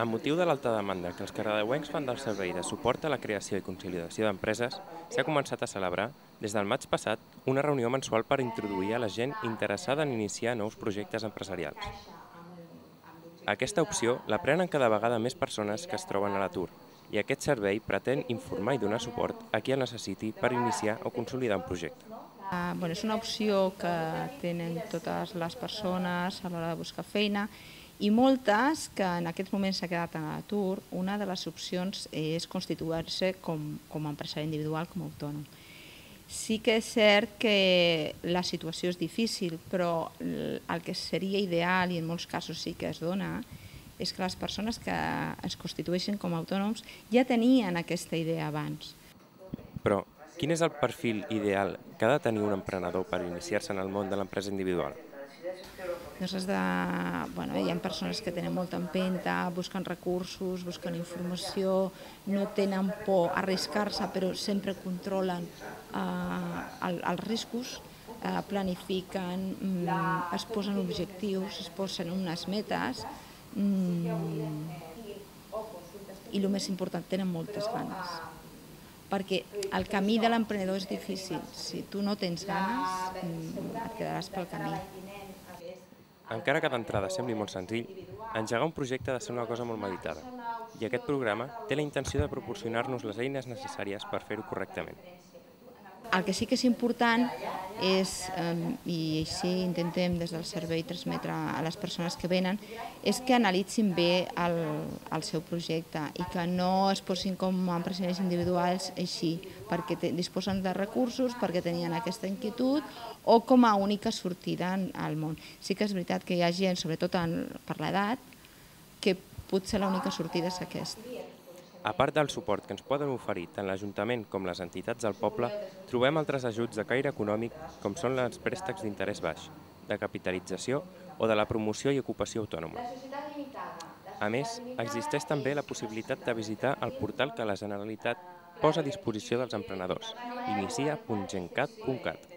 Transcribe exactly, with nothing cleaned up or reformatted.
Amb motiu de l'alta demanda que els cardedeuencs fan del servei de suport a la creació i consolidació d'empreses, s'ha començat a celebrar, des del maig passat, una reunió mensual per introduir a la gent interessada en iniciar nous projectes empresarials. Aquesta opció la prenen cada vegada més persones que es troben a l'atur i aquest servei pretén informar i donar suport a qui el necessiti per iniciar o consolidar un projecte. Bueno, és una opció que tenen totes les persones a l'hora de buscar feina i moltes que en aquests moments s'ha quedat a l'atur. Una de les opcions és constituir-se com, com a empresari individual, com a autònom. Sí que és cert que la situació és difícil, però el que seria ideal, i en molts casos sí que es dona, és que les persones que es constitueixen com a autònoms ja tenien aquesta idea abans. Però quin és el perfil ideal que ha de tenir un emprenedor per iniciar-se en el món de l'empresa individual? Doncs de, bueno, hi ha persones que tenen molta empenta, busquen recursos, busquen informació, no tenen por a arriscar-se, però sempre controlen eh, el, els riscos, eh, planifiquen, mm, es posen objectius, es posen unes metes, mm, i el més important, tenen moltes ganes. Perquè el camí de l'emprenedor és difícil. Si tu no tens ganes, et quedaràs pel camí. Encara que d'entrada sembli molt senzill, engegar un projecte ha de ser una cosa molt meditada. I aquest programa té la intenció de proporcionar-nos les eines necessàries per fer-ho correctament. El que sí que és important és, i així intentem des del servei transmetre a les persones que venen, és que analitzin bé el, el seu projecte i que no es posin com a empresaris individuals així, perquè te, disposen de recursos, perquè tenien aquesta inquietud o com a única sortida al món. Sí que és veritat que hi ha gent, sobretot en, per l'edat, que potser l'única sortida és aquesta. A part del suport que ens poden oferir tant l'Ajuntament com les entitats del poble, trobem altres ajuts de caire econòmic com són els préstecs d'interès baix, de capitalització o de la promoció i ocupació autònoma. A més, existeix també la possibilitat de visitar el portal que la Generalitat posa a disposició dels emprenedors, inicia punt gencat punt cat.